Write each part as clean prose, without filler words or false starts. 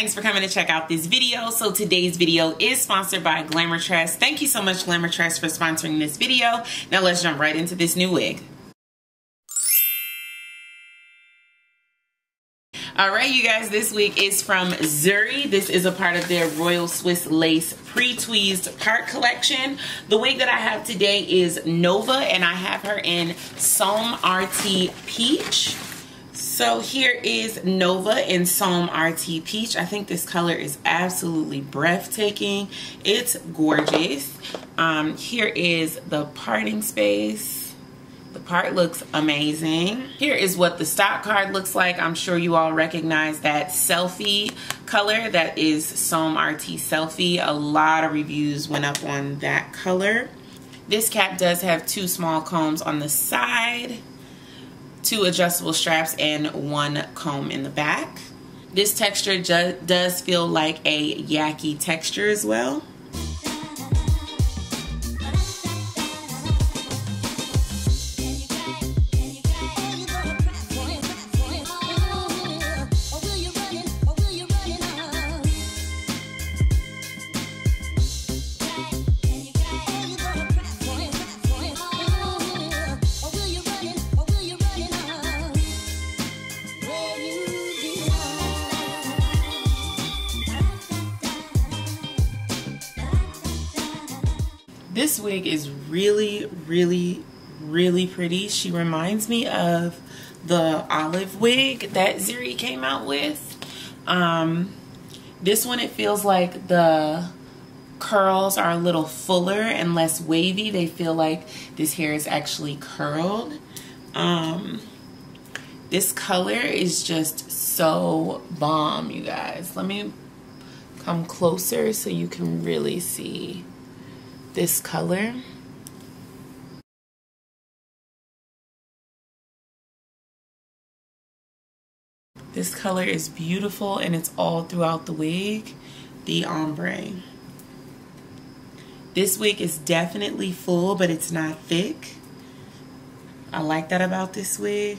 thanks for coming to check out this video. So today's video is sponsored by Glamourtress. Thank you so much, Glamourtress, for sponsoring this video. Now let's jump right into this new wig. All right, you guys, this wig is from Zury. This is a part of their Royal Swiss Lace Pre-Tweezed Part Collection. The wig that I have today is Nova, and I have her in Somme RT Peach. So here is Nova in Somme RT Peach. I think this color is absolutely breathtaking. It's gorgeous. Here is the parting space. The part looks amazing. Here is what the stock card looks like. I'm sure you all recognize that selfie color. That is Somme RT Selfie. A lot of reviews went up on that color. This cap does have two small combs on the side, two adjustable straps, and one comb in the back. This texture does feel like a yaki texture as well. This wig is really, really, really pretty. She reminds me of the olive wig that Zury came out with. This one, it feels like the curls are a little fuller and less wavy. They feel like this hair is actually curled. This color is just so bomb, you guys. Let me come closer so you can really see this color. This color is beautiful, and it's all throughout the wig, the ombre. This wig is definitely full, but it's not thick. I like that about this wig.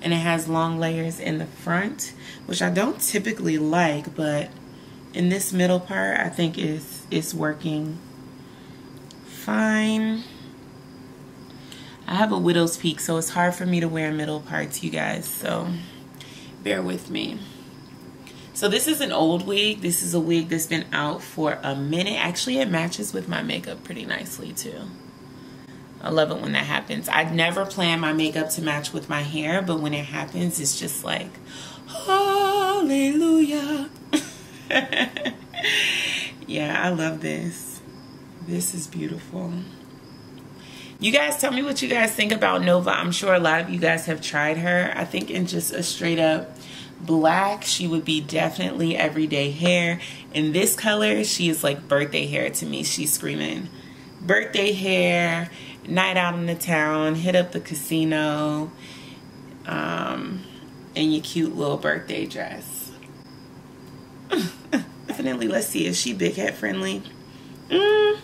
And it has long layers in the front, which I don't typically like, but in this middle part, I think it's working fine. I have a widow's peak, so it's hard for me to wear middle parts, you guys, so bear with me. So this is an old wig. This is a wig that's been out for a minute. Actually, it matches with my makeup pretty nicely too. I love it when that happens. I never plan my makeup to match with my hair, but when it happens, it's just like, hallelujah. Yeah, I love this. This is beautiful. You guys, tell me what you guys think about Nova. I'm sure a lot of you guys have tried her. I think in just a straight up black, she would be definitely everyday hair. In this color, she is like birthday hair to me. She's screaming birthday hair, night out in the town, hit up the casino, and your cute little birthday dress. Definitely, let's see, is she big head friendly? I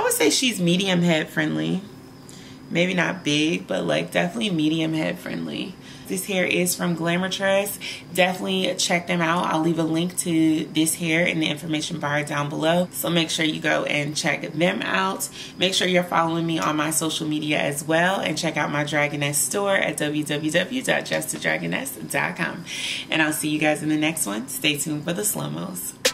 would say she's medium head friendly. Maybe not big, but like definitely medium head friendly. This hair is from Glamourtress. Definitely check them out. I'll leave a link to this hair in the information bar down below. So make sure you go and check them out. Make sure you're following me on my social media as well. And check out my Dragoness store at www.justadragoness.com. And I'll see you guys in the next one. Stay tuned for the slow-mos.